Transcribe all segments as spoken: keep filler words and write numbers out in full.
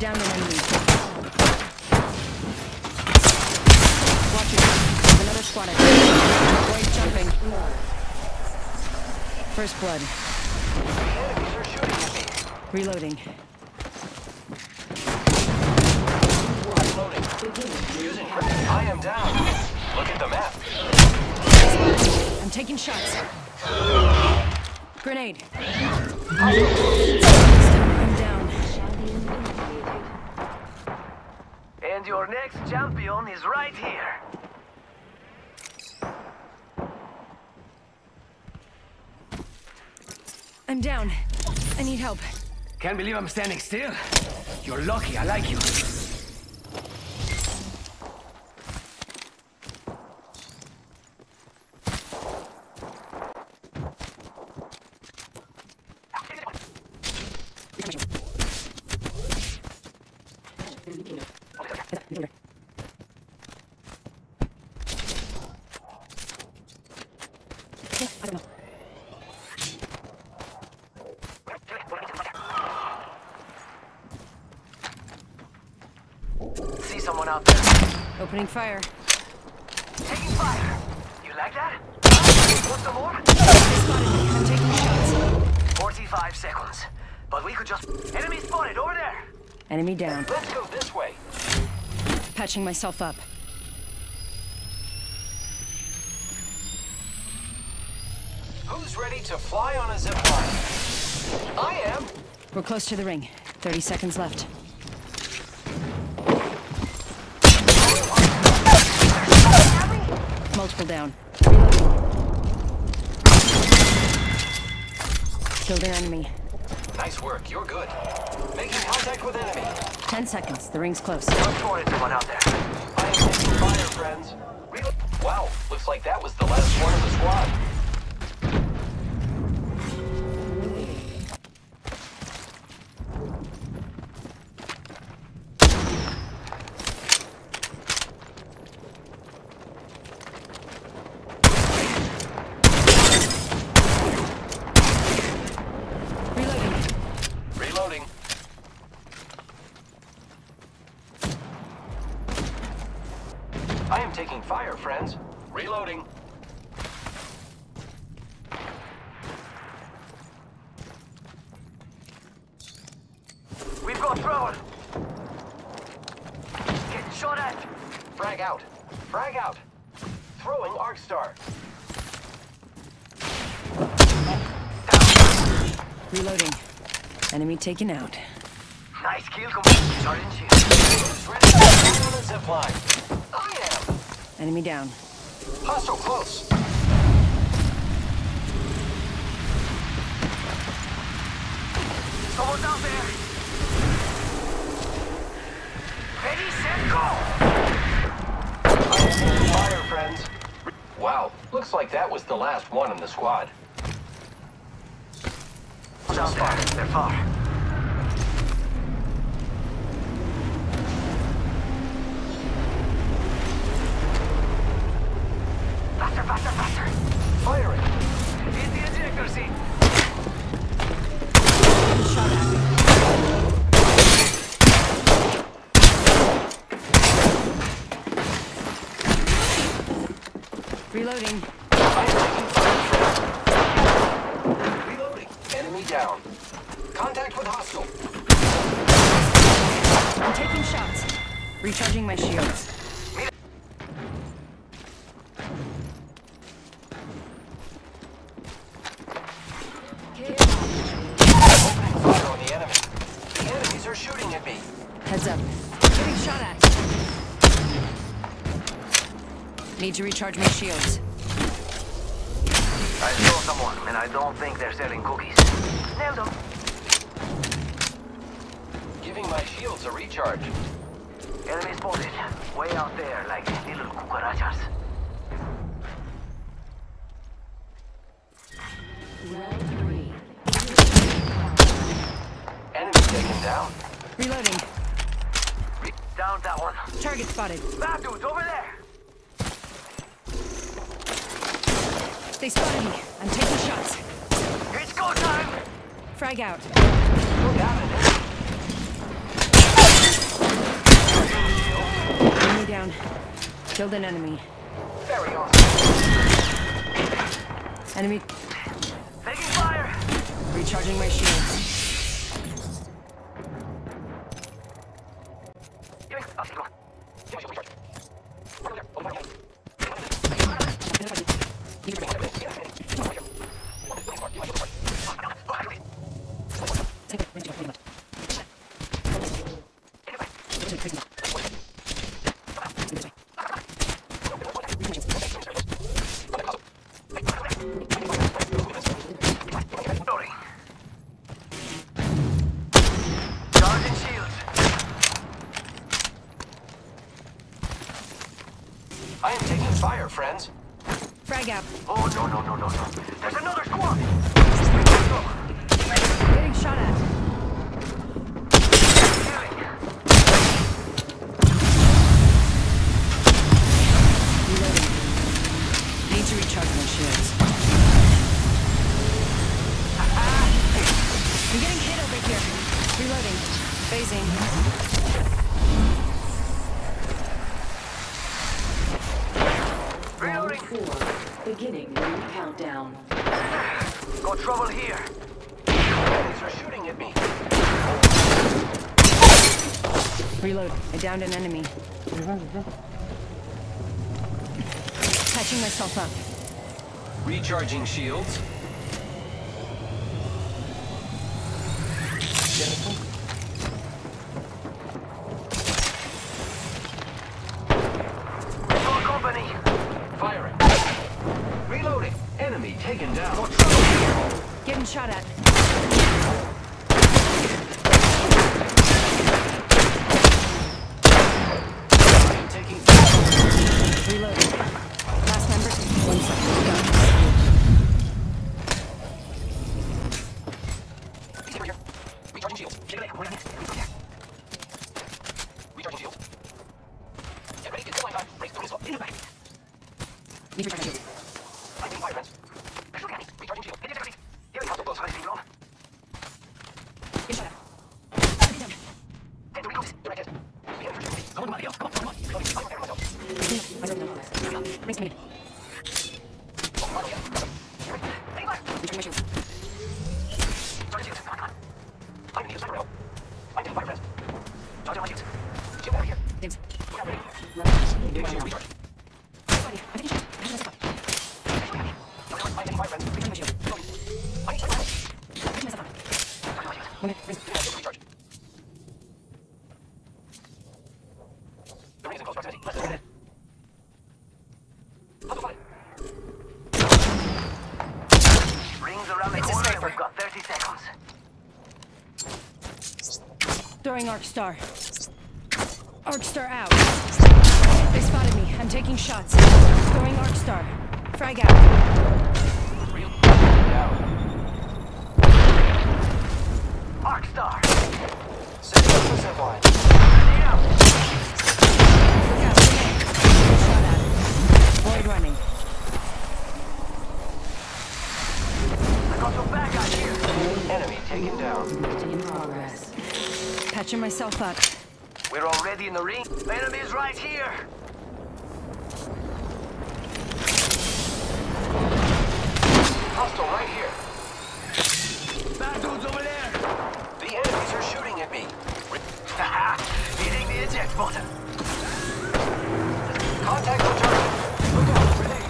down an enemy. Watch it. There's another squad. Avoid jumping. First blood. Enemies are shooting at me. Reloading. Reloading. I am down. Look at the map. I'm taking shots. Grenade. I'm down. And your next champion is right here. I'm down. I need help. Can't believe I'm standing still. You're lucky. I like you. See someone out there. Opening fire. Taking fire. You like that? Want some more? I'm taking shots. Forty-five seconds. But we could just. Enemy spotted over there. Enemy down. Let's go this way. Patching myself up. Who's ready to fly on a zipline? I am. We're close to the ring. Thirty seconds left. Multiple down. Killed an enemy. Nice work. You're good. Making contact with enemy. Ten seconds. The ring's close. Look for it. Someone out there. I am taking fire, friends. Reload. Wow. Looks like that was the last one of the squad. I am taking fire, friends. Reloading. We've got thrown. Getting shot at. Frag out. Frag out. Throwing Arcstar. Reloading. Enemy taken out. Nice kill. Starting shield. Ready to fire on a zip line. Enemy down. Hostile close. Someone's out there. Ready, set, go! I'm taking fire, friends. Wow, looks like that was the last one in the squad. Out there. They're far. Faster, faster! Firing! Hit the ejector seat! Shot at me. Reloading. I'm taking fire. Reloading. Enemy down. Contact with hostile. I'm taking shots. Recharging my shields. Need to recharge my shields. I saw someone, and I don't think they're selling cookies. Nailed them. Giving my shields a recharge. Enemy spotted. Way out there, like little cucarachas. Round three. Enemy taken down. Reloading. Re down that one. Target spotted. Bad dudes over there. They spotted me. I'm taking shots. It's go time! Frag out. Go down. down. Killed an enemy. Very awesome. Enemy. Taking fire. Recharging my shields. I am taking fire, friends. Frag out. Oh, no, no, no, no, no. There's another squad! Getting shot at. Reloading. Need to recharge my shields. Ah! I'm getting hit over here. Reloading. Phasing. Four, beginning new countdown. Got trouble here. Enemies are shooting at me. Reload. I downed an enemy. Patching myself up. Recharging shields. Jennifer? Taken down. Getting shot at. I'm taking fire. Reloading. Last member. One second. Done. Recharging shields. Recharging shields. Get ready to kill my time. Race to result. In the back. Recharging shields. I'm taking fire, friends. Throwing Arcstar. Arcstar out. They spotted me. I'm taking shots. Throwing Arcstar. Frag out. Real down. Arcstar. Set up the set line. Ready out. Look out. Shot at. Void running. I got some back out here. Enemy taken down. In progress. Catching myself up. We're already in the ring. The enemy is right here. Hostile right here. Bad dudes over there. The enemies are shooting at me. Haha! Hitting the eject button. Contact the target. Look out, grenade.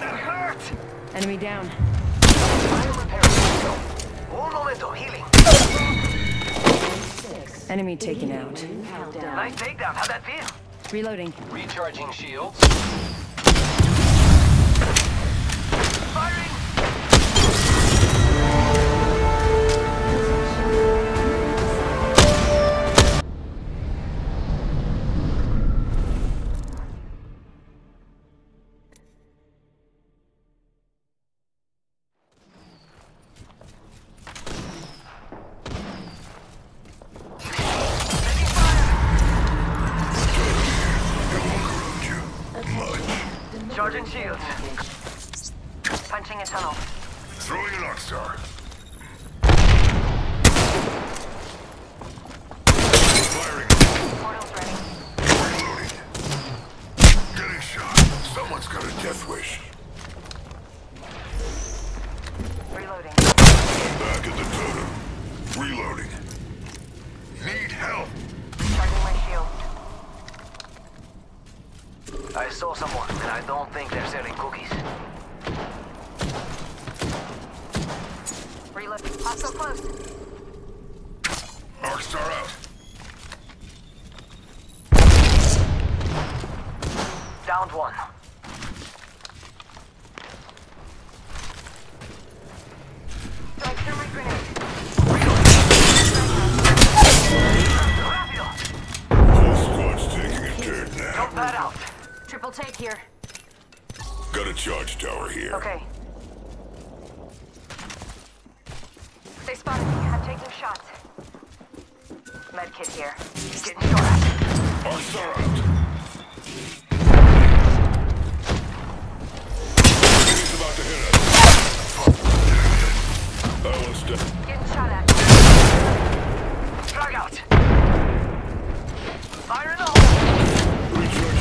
That hurt. Enemy down. Fire repair. All momentum healing. Enemy taken out. Nice takedown. How'd that feel? Reloading. Recharging shields. Firing! Charging shields. Punching a tunnel. Throwing an Arcstar. Firing. Portal's ready. Reloading. Need help. Recharging my shield. I saw someone, and I don't think they're selling cookies. Reloading. Hostile close. Arcstar out. Downed one. Take here. Got a charge tower here. Okay. They spotted me. I'm taking shots. Medkit here. He's getting shot at. Arcstar out. He's about to hit us. That one's dead. Getting shot at. Drag out. Fire in the hole. Recharging.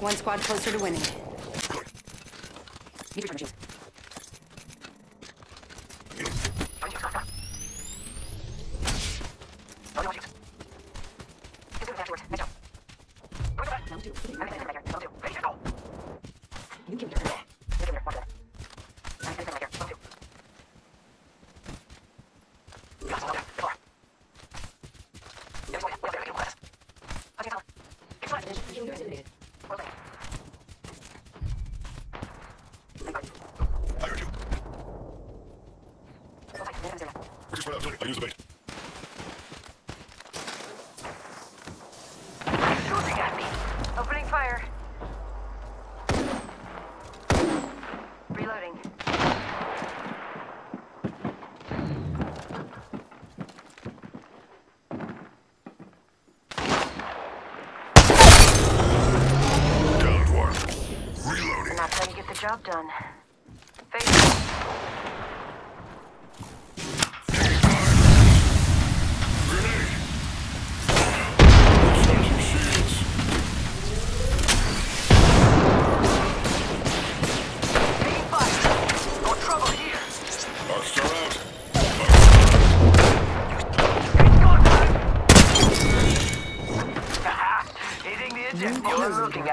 One squad closer to winning. I use the bait. Shooting at me. Opening fire. Reloading. Downed one. Reloading. Not trying to get the job done. Face.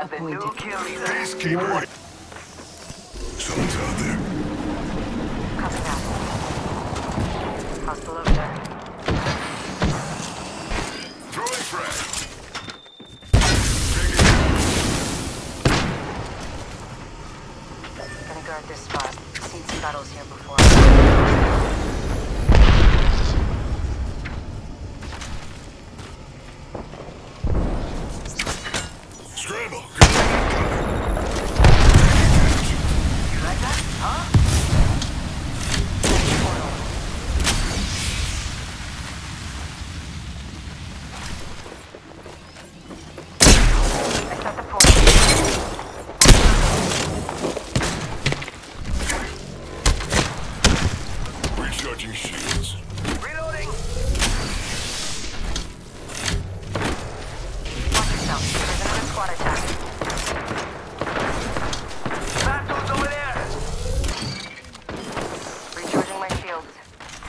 The new kill leader. Peacekeeper. Someone's out there. Copy that. Hostile over there. Throwing frag. Gonna guard this spot. I've seen some battles here before.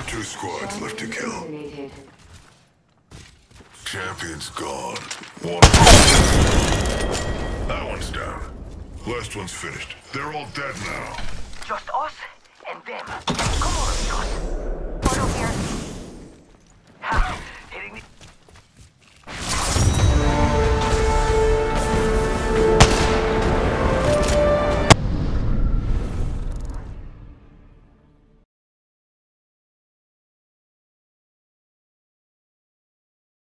Two squads left to kill. Champions gone. One. That one's down. Last one's finished. They're all dead now. Just us and them.